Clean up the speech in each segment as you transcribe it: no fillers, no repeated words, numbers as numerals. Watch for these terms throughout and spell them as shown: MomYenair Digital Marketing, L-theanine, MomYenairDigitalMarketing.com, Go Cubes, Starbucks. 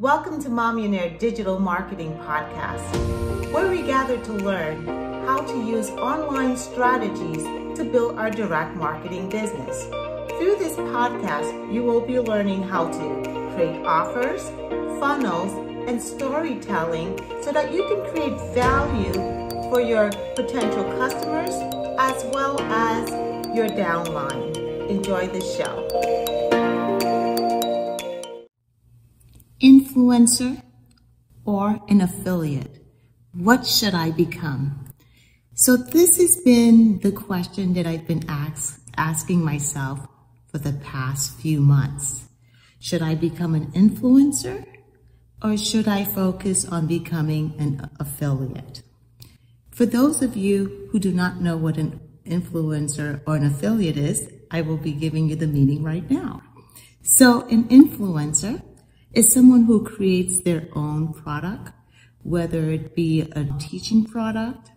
Welcome to MomYenair Digital Marketing Podcast, where we gather to learn how to use online strategies to build our direct marketing business. Through this podcast, you will be learning how to create offers, funnels, and storytelling so that you can create value for your potential customers as well as your downline. Enjoy the show. Influencer or an affiliate? What should I become? So this has been the question that I've been asking myself for the past few months. Should I become an influencer or should I focus on becoming an affiliate? For those of you who do not know what an influencer or an affiliate is, I will be giving you the meaning right now. So an influencer is someone who creates their own product, whether it be a teaching product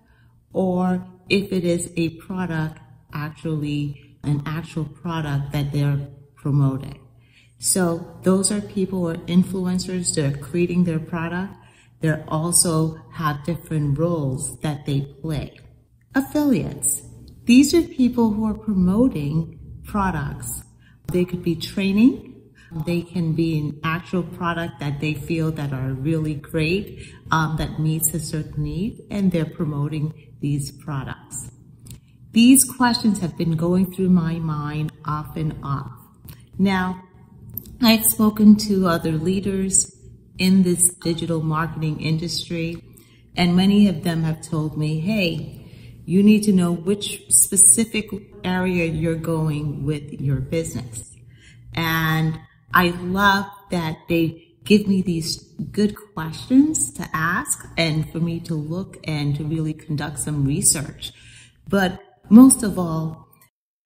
or if it is a product, actually an actual product that they're promoting. So those are people who are influencers. They're creating their product. They also have different roles that they play. Affiliates. These are people who are promoting products. They could be training. They can be an actual product that they feel that are really great, that meets a certain need, and they're promoting these products. These questions have been going through my mind off and off. Now, I've spoken to other leaders in this digital marketing industry, and many of them have told me, hey, you need to know which specific area you're going with your business. And I love that they give me these good questions to ask and for me to look and to really conduct some research. But most of all,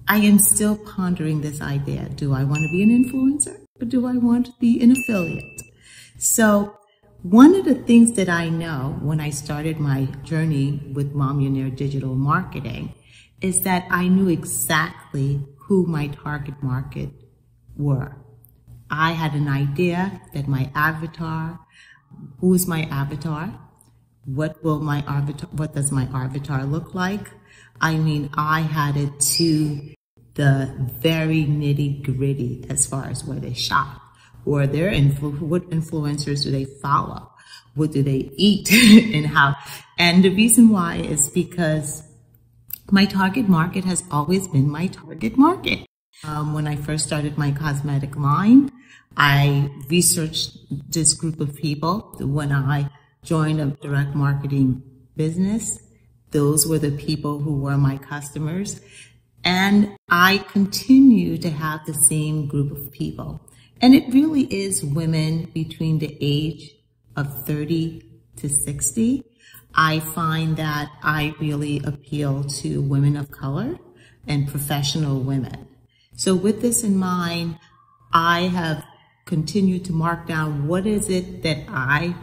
I am still pondering this idea. Do I want to be an influencer or do I want to be an affiliate? So one of the things that I know when I started my journey with MomYenair Digital Marketing is that I knew exactly who my target market were. I had an idea that my avatar, who's my avatar? What does my avatar look like? I mean, I had it to the very nitty gritty as far as where they shop, or their what influencers do they follow? What do they eat and how? And the reason why is because my target market has always been my target market. When I first started my cosmetic line, I researched this group of people. When I joined a direct marketing business, those were the people who were my customers. And I continue to have the same group of people. And it really is women between the age of 30 to 60. I find that I really appeal to women of color and professional women. So with this in mind, I have continued to mark down what is it that I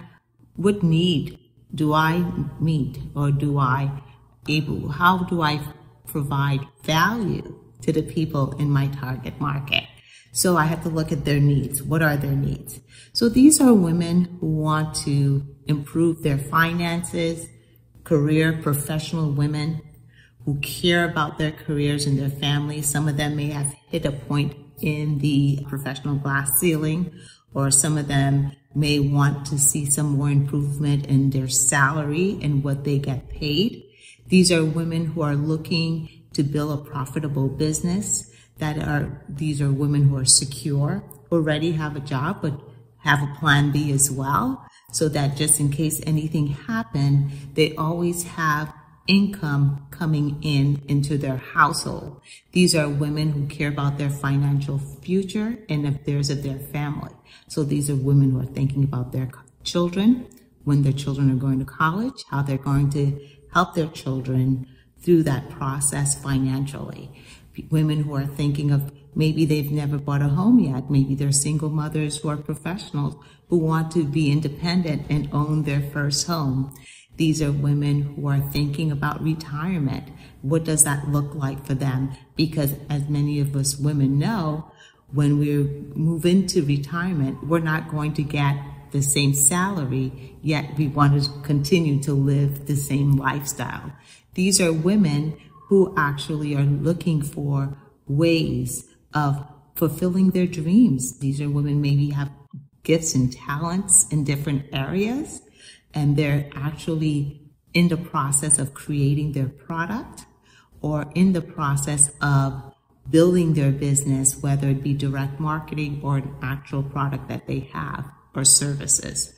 would need. Do I meet or do I able? How do I provide value to the people in my target market? So I have to look at their needs. What are their needs? So these are women who want to improve their finances, career, professional women who care about their careers and their families. Some of them may have hit a point in the professional glass ceiling, or some of them may want to see some more improvement in their salary and what they get paid. These are women who are looking to build a profitable business. These are women who are secure, already have a job, but have a plan B as well, so that just in case anything happened, they always have income coming into their household. These are women who care about their financial future and if theirs of their family. So these are women who are thinking about their children, when their children are going to college, how they're going to help their children through that process financially. Women who are thinking of maybe they've never bought a home yet. Maybe they're single mothers who are professionals who want to be independent and own their first home. These are women who are thinking about retirement. What does that look like for them? Because as many of us women know, when we move into retirement, we're not going to get the same salary, yet we want to continue to live the same lifestyle. These are women who actually are looking for ways of fulfilling their dreams. These are women maybe have gifts and talents in different areas, and they're actually in the process of creating their product or in the process of building their business, whether it be direct marketing or an actual product that they have or services.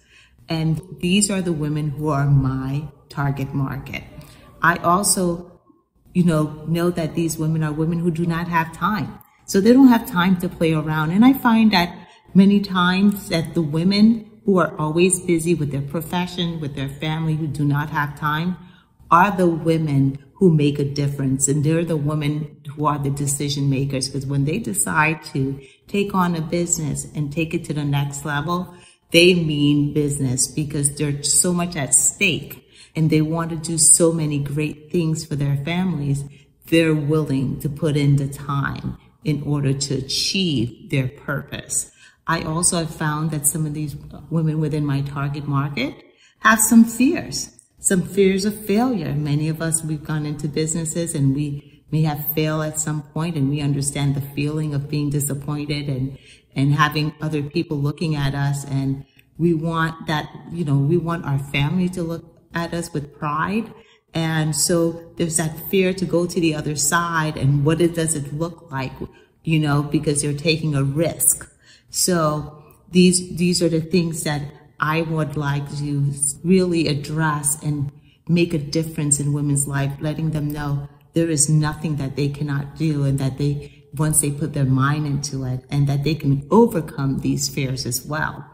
And these are the women who are my target market. I also, know that these women are women who do not have time. So they don't have time to play around. And I find that many times that the women who are always busy with their profession, with their family, who do not have time, are the women who make a difference. And they're the women who are the decision makers, because when they decide to take on a business and take it to the next level, they mean business, because there's so much at stake and they want to do so many great things for their families. They're willing to put in the time in order to achieve their purpose. I also have found that some of these women within my target market have some fears of failure. Many of us, we've gone into businesses and we may have failed at some point, and we understand the feeling of being disappointed and having other people looking at us. And we want that, we want our family to look at us with pride. And so there's that fear to go to the other side. And what does it look like, because you're taking a risk. So these are the things that I would like to really address and make a difference in women's life, letting them know there is nothing that they cannot do, and that they, once they put their mind into it, and that they can overcome these fears as well.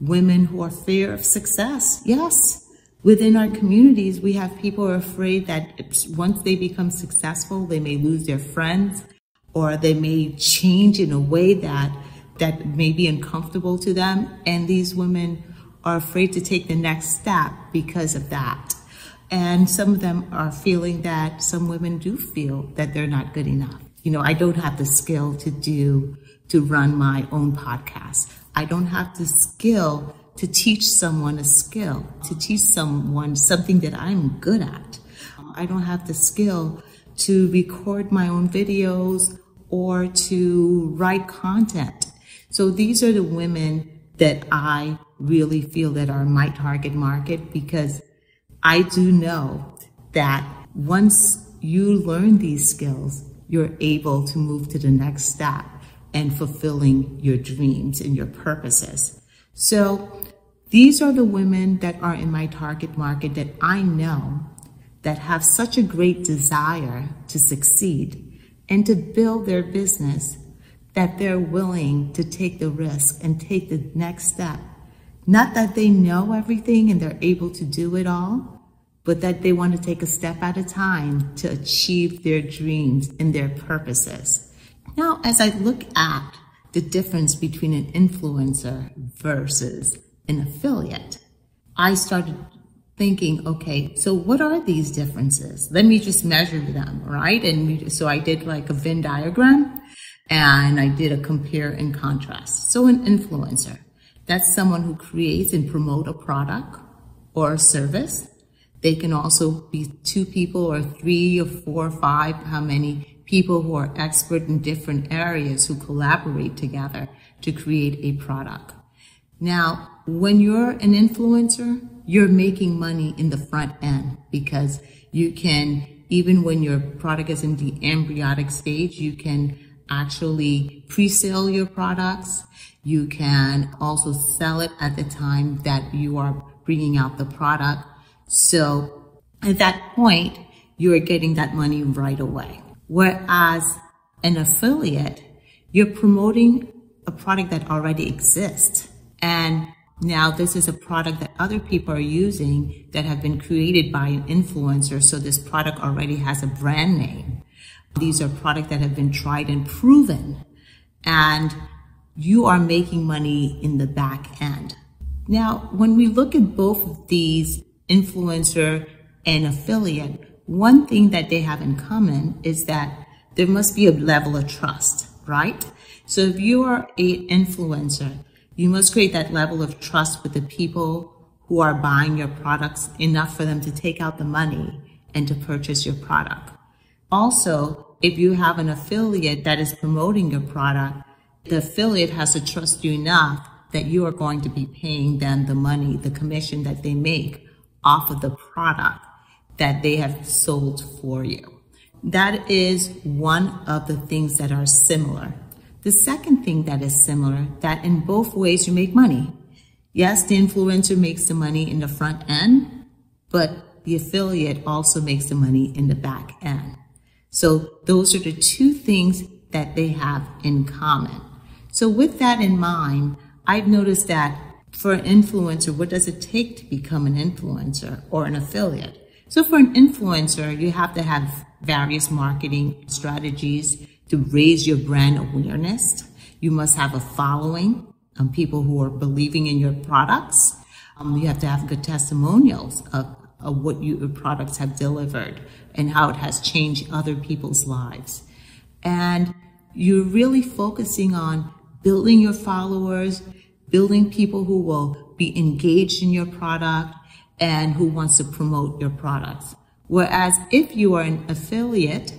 Women who are fear of success. Yes, within our communities, we have people who are afraid that once they become successful, they may lose their friends, or they may change in a way that may be uncomfortable to them. And these women are afraid to take the next step because of that. And some of them are feeling that some women do feel that they're not good enough. I don't have the skill to run my own podcast. I don't have the skill to teach someone a skill, to teach someone something that I'm good at. I don't have the skill to record my own videos or to write content. So these are the women that I really feel that are my target market, because I do know that once you learn these skills, you're able to move to the next step and fulfilling your dreams and your purposes. So these are the women that are in my target market that I know that have such a great desire to succeed and to build their business, that they're willing to take the risk and take the next step. Not that they know everything and they're able to do it all, but that they want to take a step at a time to achieve their dreams and their purposes. Now, as I look at the difference between an influencer versus an affiliate, I started thinking, okay, so what are these differences? Let me just measure them, right? And so I did like a Venn diagram, and I did a compare and contrast. So an influencer, that's someone who creates and promotes a product or a service. They can also be two people or three or four or five, how many people who are expert in different areas who collaborate together to create a product. Now, when you're an influencer, you're making money in the front end, because you can, even when your product is in the embryonic stage, you can actually pre-sale your products. You can also sell it at the time that you are bringing out the product. So at that point, you are getting that money right away. Whereas an affiliate, you're promoting a product that already exists. And now this is a product that other people are using that have been created by an influencer. So this product already has a brand name. These are products that have been tried and proven, and you are making money in the back end. Now, when we look at both of these, influencer and affiliate, one thing that they have in common is that there must be a level of trust, right? So if you are an influencer, You must create that level of trust with the people who are buying your products, enough for them to take out the money and to purchase your product. Also, if you have an affiliate that is promoting your product, the affiliate has to trust you enough that you are going to be paying them the money, the commission that they make off of the product that they have sold for you. That is one of the things that are similar. The second thing that is similar, that in both ways you make money. Yes, the influencer makes the money in the front end, but the affiliate also makes the money in the back end. So those are the two things that they have in common. So with that in mind, I've noticed that for an influencer, what does it take to become an influencer or an affiliate? So for an influencer, you have to have various marketing strategies to raise your brand awareness. You must have a following, people who are believing in your products. You have to have good testimonials of what your products have delivered and how it has changed other people's lives. And you're really focusing on building your followers, building people who will be engaged in your product and who wants to promote your products. Whereas if you are an affiliate,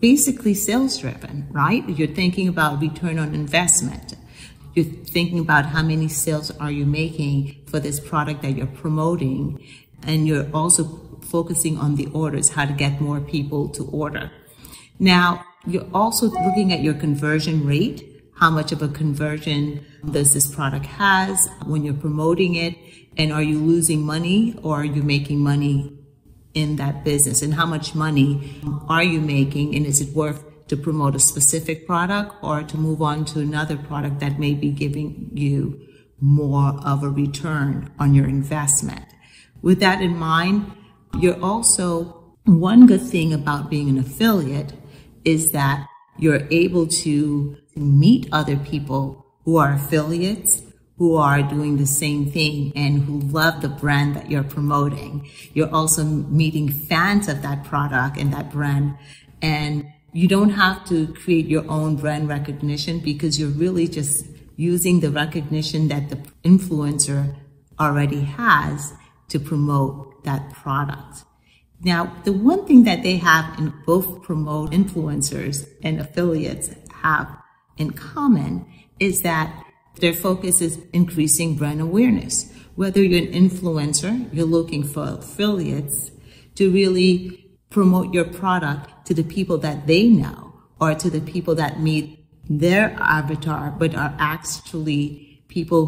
basically sales driven, right? You're thinking about return on investment. You're thinking about how many sales are you making for this product that you're promoting. And you're also focusing on the orders, how to get more people to order. Now, you're also looking at your conversion rate. How much of a conversion does this product has when you're promoting it? And are you losing money or are you making money in that business? And how much money are you making? And is it worth to promote a specific product or to move on to another product that may be giving you more of a return on your investment? With that in mind, you're also, one good thing about being an affiliate is that you're able to meet other people who are affiliates, who are doing the same thing and who love the brand that you're promoting. You're also meeting fans of that product and that brand, and you don't have to create your own brand recognition because you're really just using the recognition that the influencer already has to promote that product. Now, the one thing that they have in both promote influencers and affiliates have in common is that their focus is increasing brand awareness. Whether you're an influencer, you're looking for affiliates to really promote your product to the people that they know or to the people that meet their avatar, but are actually people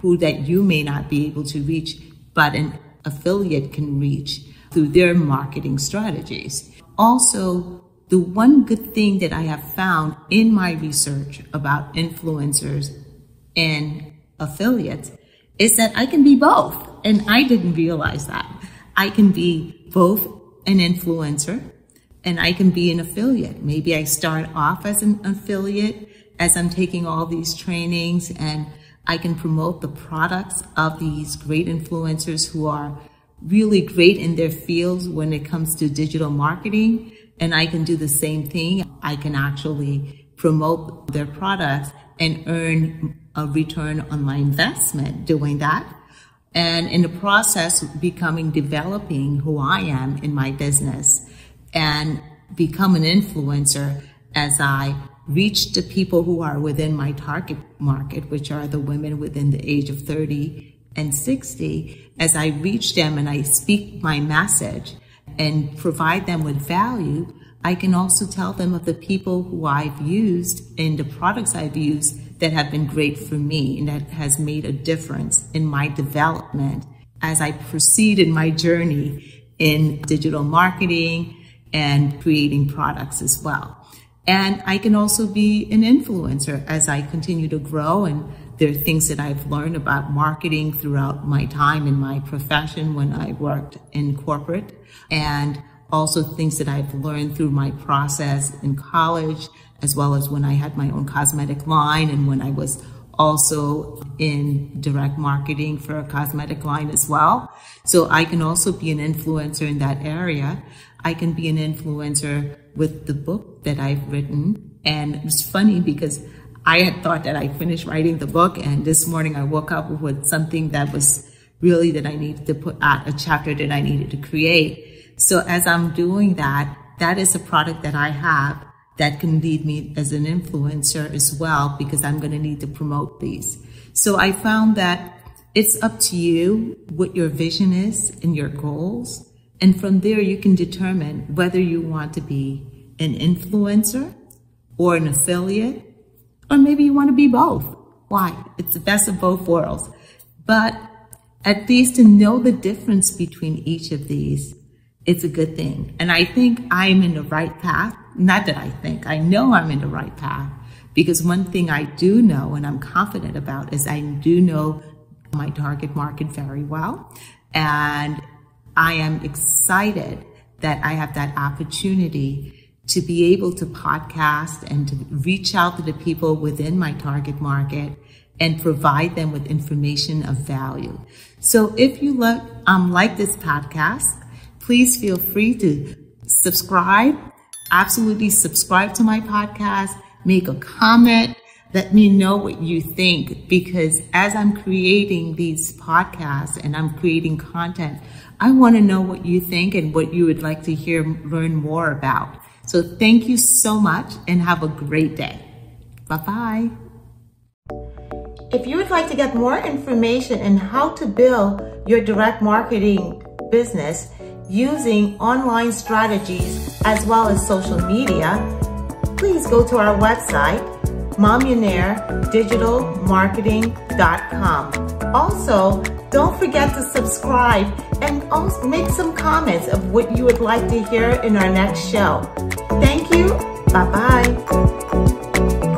who that you may not be able to reach, but an affiliate can reach through their marketing strategies. Also, the one good thing that I have found in my research about influencers and affiliates is that I can be both. And I didn't realize that. I can be both an influencer and I can be an affiliate. Maybe I start off as an affiliate as I'm taking all these trainings and I can promote the products of these great influencers who are really great in their fields when it comes to digital marketing. And I can do the same thing. I can actually promote their products and earn a return on my investment doing that. And in the process, developing who I am in my business and become an influencer as I reach the people who are within my target market, which are the women within the age of 30 and 60. As I reach them and I speak my message and provide them with value, I can also tell them of the people who I've used and the products I've used that have been great for me and that has made a difference in my development as I proceed in my journey in digital marketing and creating products as well. And I can also be an influencer as I continue to grow, and there are things that I've learned about marketing throughout my time in my profession when I worked in corporate, and also things that I've learned through my process in college, as well as when I had my own cosmetic line and when I was also in direct marketing for a cosmetic line as well. So I can also be an influencer in that area. I can be an influencer with the book that I've written. And it's funny because I had thought that I finished writing the book, and this morning I woke up with something that was really that I needed to put out, a chapter that I needed to create. So as I'm doing that, that is a product that I have that can lead me as an influencer as well, because I'm going to need to promote these. So I found that it's up to you what your vision is and your goals. And from there, you can determine whether you want to be an influencer or an affiliate, or maybe you want to be both. Why? It's the best of both worlds. But at least to know the difference between each of these, it's a good thing. And I think I'm in the right path. Not that I think, I know I'm in the right path, because one thing I do know and I'm confident about is I do know my target market very well. And I am excited that I have that opportunity to be able to podcast and to reach out to the people within my target market and provide them with information of value. So if you like this podcast, please feel free to subscribe. Absolutely subscribe to my podcast, make a comment, let me know what you think, because as I'm creating these podcasts and I'm creating content, I want to know what you think and what you would like to hear, learn more about. So thank you so much and have a great day. Bye-bye. If you would like to get more information on how to build your direct marketing business using online strategies as well as social media, please go to our website, MomYenairDigitalMarketing.com. Also, don't forget to subscribe and also make some comments of what you would like to hear in our next show. Thank you. Bye-bye.